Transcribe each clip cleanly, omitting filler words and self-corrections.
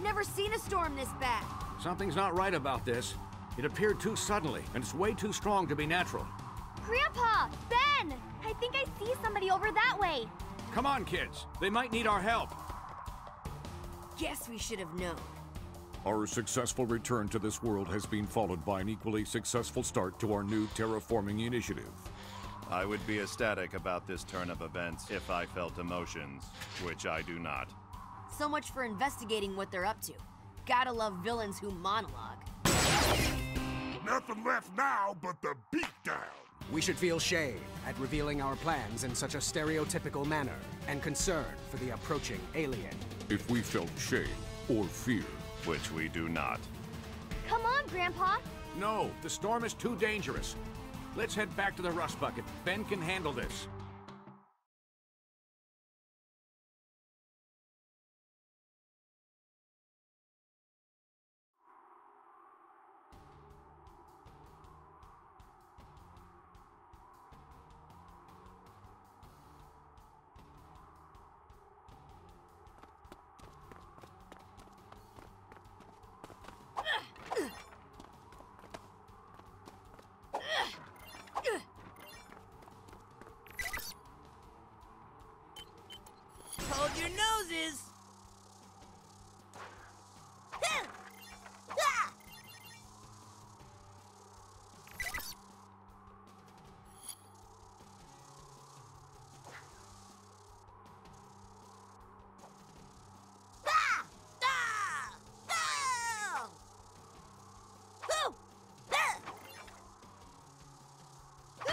I've never seen a storm this bad. Something's not right about this. It appeared too suddenly, and it's way too strong to be natural. Grandpa! Ben! I think I see somebody over that way. Come on, kids. They might need our help. Guess we should have known. Our successful return to this world has been followed by an equally successful start to our new terraforming initiative. I would be ecstatic about this turn of events if I felt emotions, which I do not. So much for investigating what they're up to. Gotta love villains who monologue. Nothing left now but the beatdown. We should feel shame at revealing our plans in such a stereotypical manner and concern for the approaching alien. If we felt shame or fear, which we do not. Come on, Grandpa! No, the storm is too dangerous. Let's head back to the rust bucket. Ben can handle this.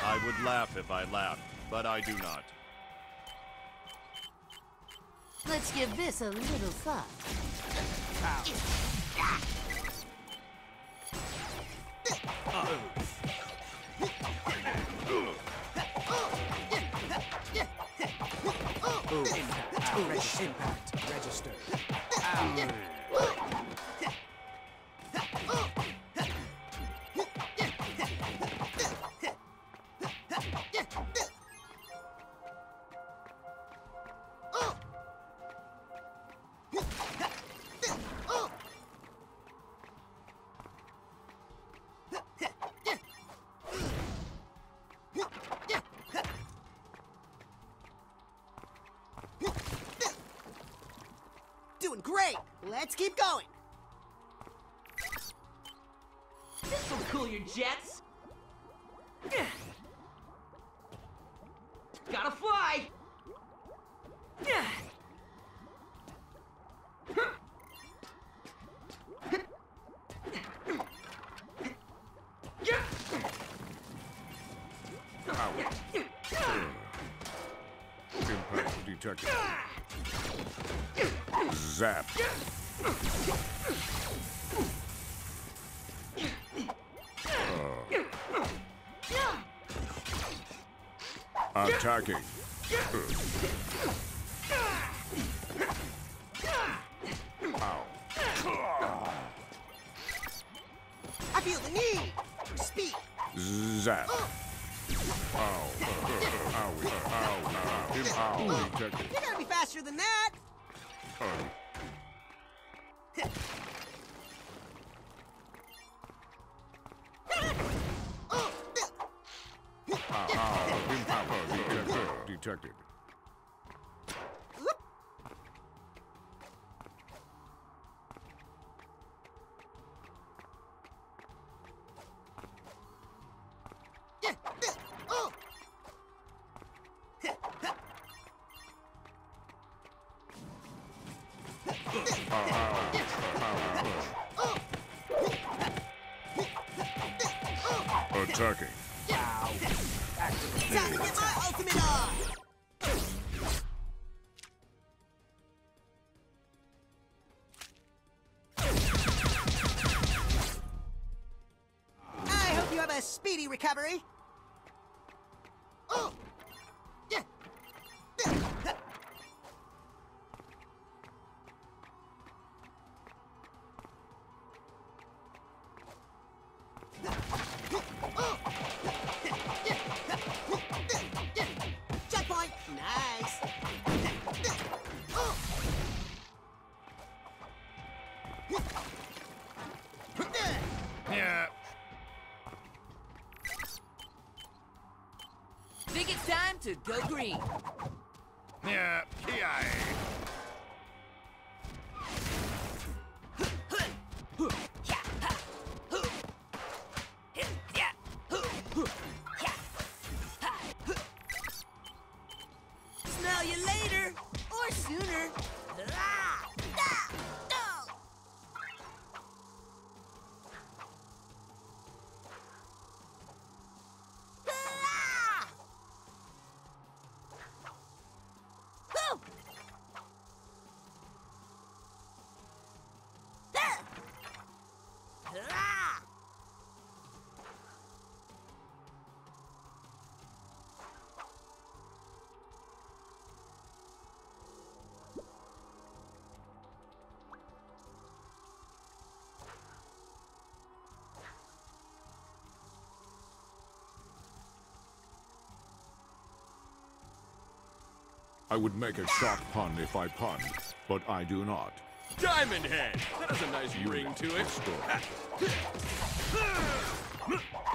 I would laugh if I laughed, but I do not. Let's give this a little thought. Impact registered. Great! Let's keep going! This will cool your jets! Gotta fly! Impact detected. Zap. Attacking. Ow. I feel the need. Speed. Zap. Ow. Ow. Ow. Ow. You gotta be faster than that. Detected. Attacking. Time to get my ultimate on! I hope you have a speedy recovery. Oh! Time to go green. Yeah, smell you later or sooner. I would make a sharp pun if I punned, but I do not. Diamond Head! That has a nice ring to it.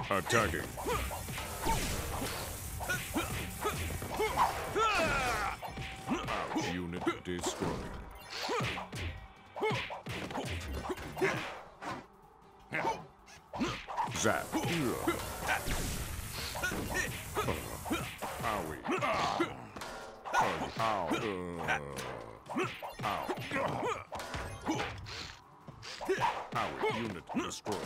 Attacking. Our unit destroyed. Zap. Owie. Ow. Ow. Our unit destroyed.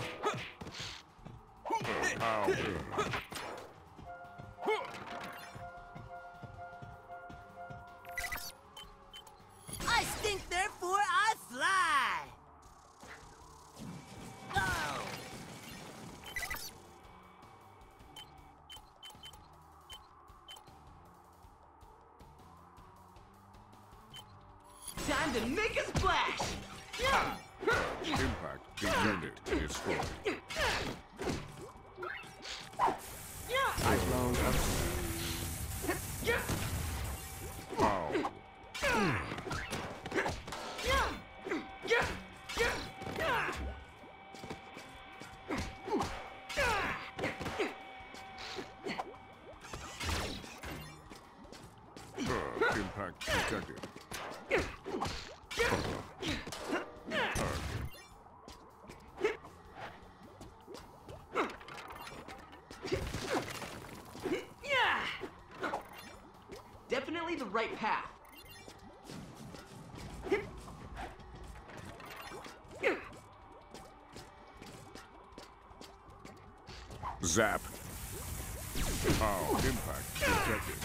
Ow. I stink, therefore I fly. Oh. Time to make a splash! Impact the unit destroyed. I've blown up. Wow. Impact detected. Definitely the right path. Zap. Ow, impact detected.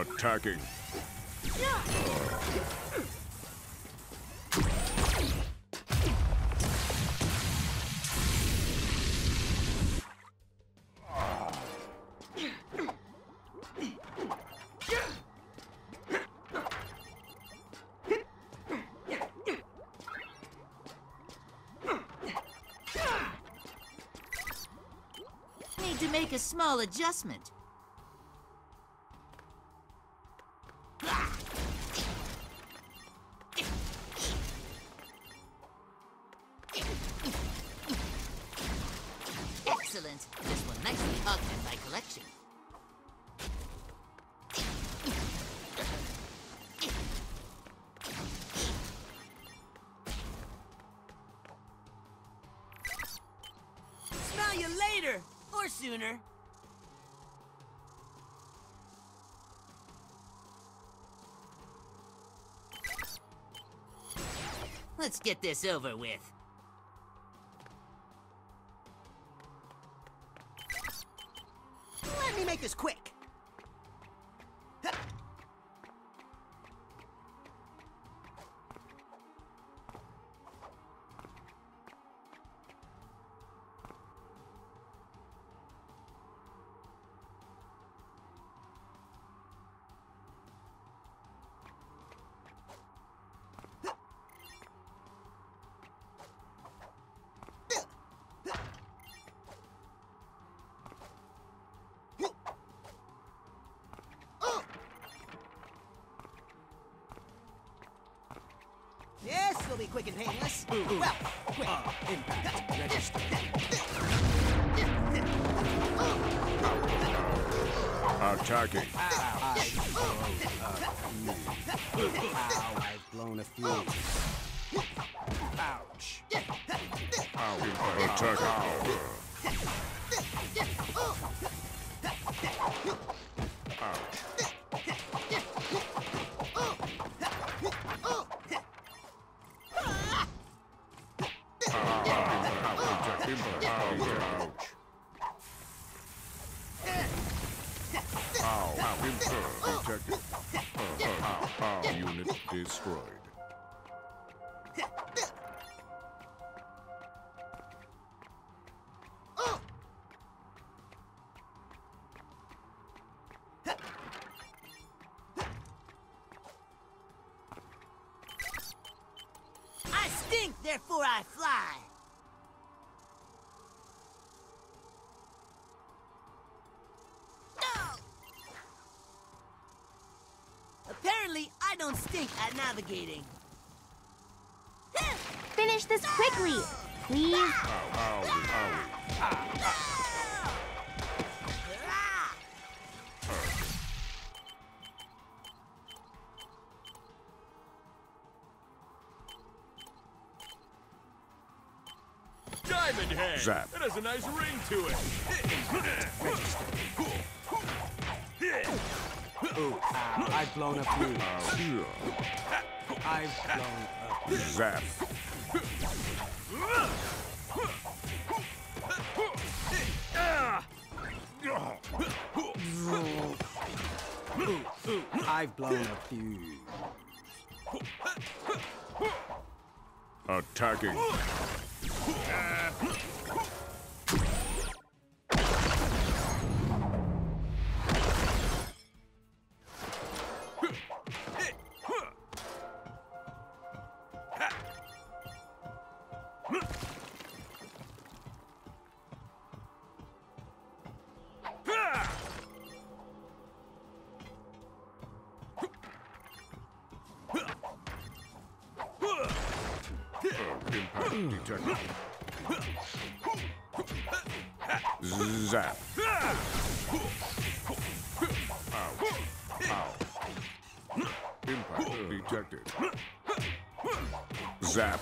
Attacking. Need to make a small adjustment. Excellent. This will nicely augment my collection. Smell you later, or sooner. Let's get this over with. Let me make this quick. will be quick and painless. Well, quick. Impact registered. Attacking. Ow, I've blown a fuse. Ouch. Ow, attacking. Destroyed. I stink, therefore I fly. I don't stink at navigating. Finish this quickly, please. Diamond Head! Zap. That has a nice ring to it. Ooh, I've blown a fuse. I've blown a fuse. Zap. I've blown a fuse. Attacking. Detected. Zap. Ow. Impact detected. Zap.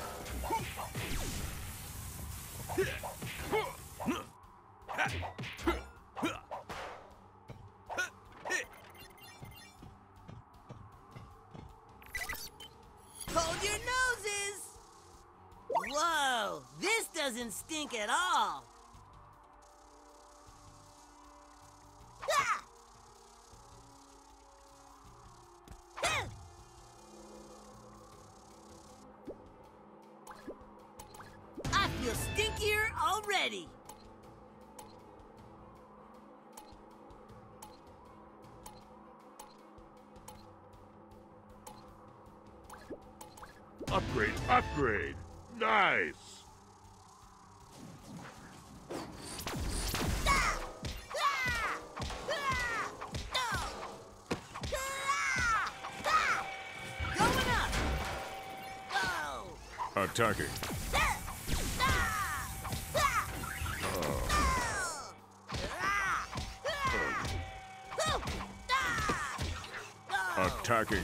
Hold your noses. Whoa, this doesn't stink at all. I feel stinkier already. Upgrade. Nice! Going up! Oh! Attacking. Attacking.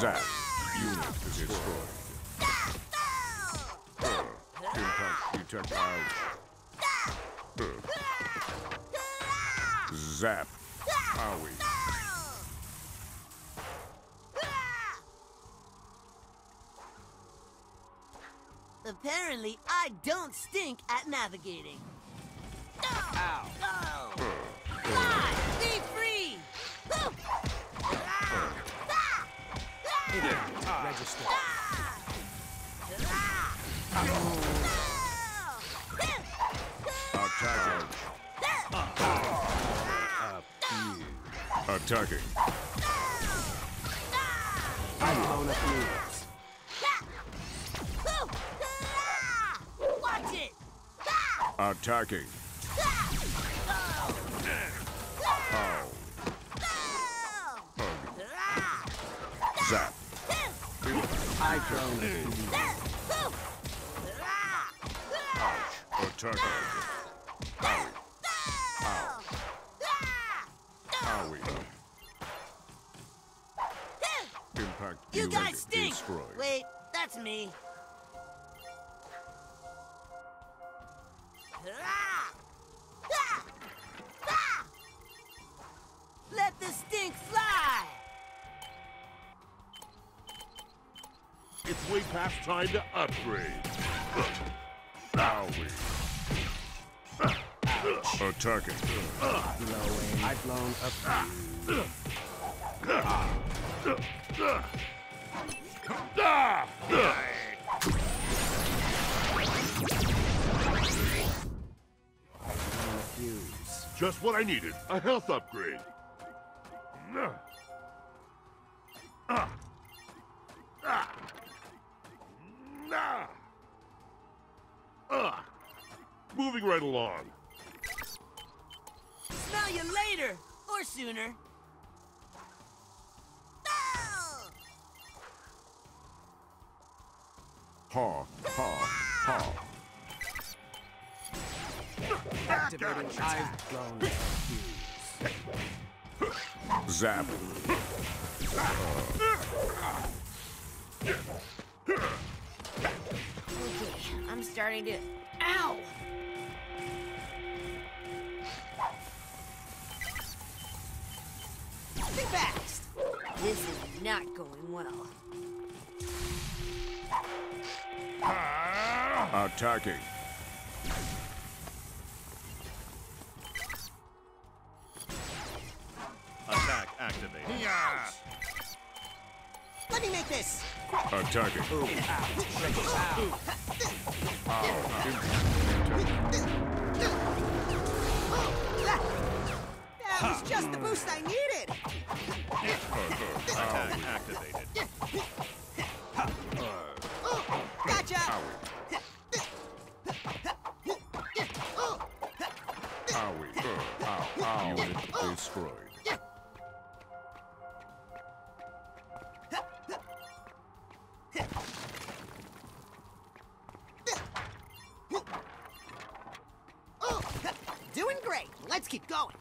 Zap. Unit destroyed. Impact detected. Zap. Owie. Apparently, I don't stink at navigating. Ow. Go! Fly! Be free! Register. Attacking. Attacking. I'm on a fuse. Attacking. Pow. Hug. Zap. I throw. Ouch. Attacking. You guys stink! Destroyed. Wait, that's me. Let the stink fly! It's way past time to upgrade. Owie. Attacking. Blowing. I've blown up. Just what I needed, a health upgrade. Moving right along. Smell you later, or sooner. Ha, ha, ha. Activating I've blown fuse. Zap. Okay, I'm starting to... Ow! Think fast! This is not going well. Attacking. Attack activated. Yeah. Let me make this. Attacking. Ow. Ow. That was just the boost I needed. Attack activated. Gotcha. Destroyed. Doing great. Let's keep going.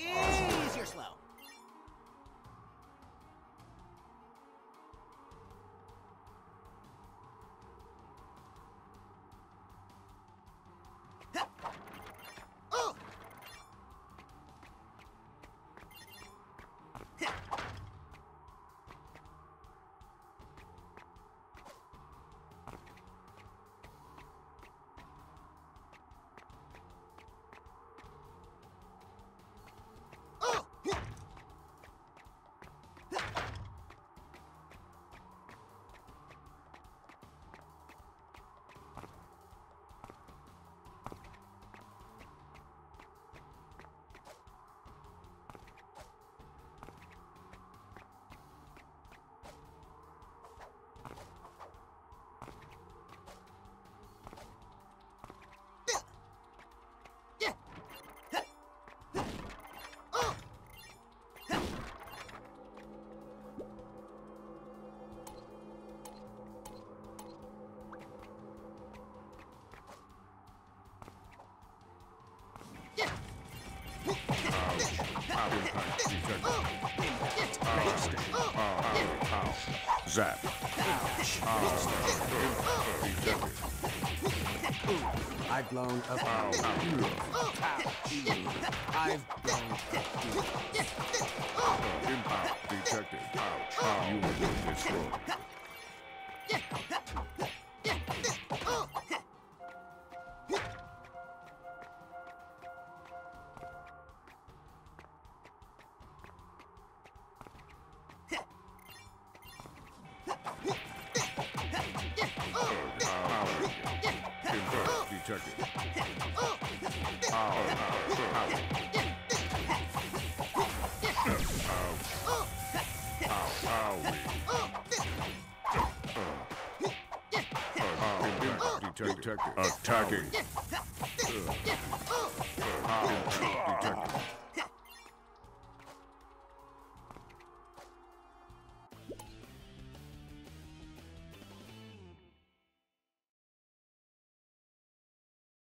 Jeez, you're slow. Zap. I've blown up. I've blown up. Impact detected. You will be destroyed. Attacking. Detected.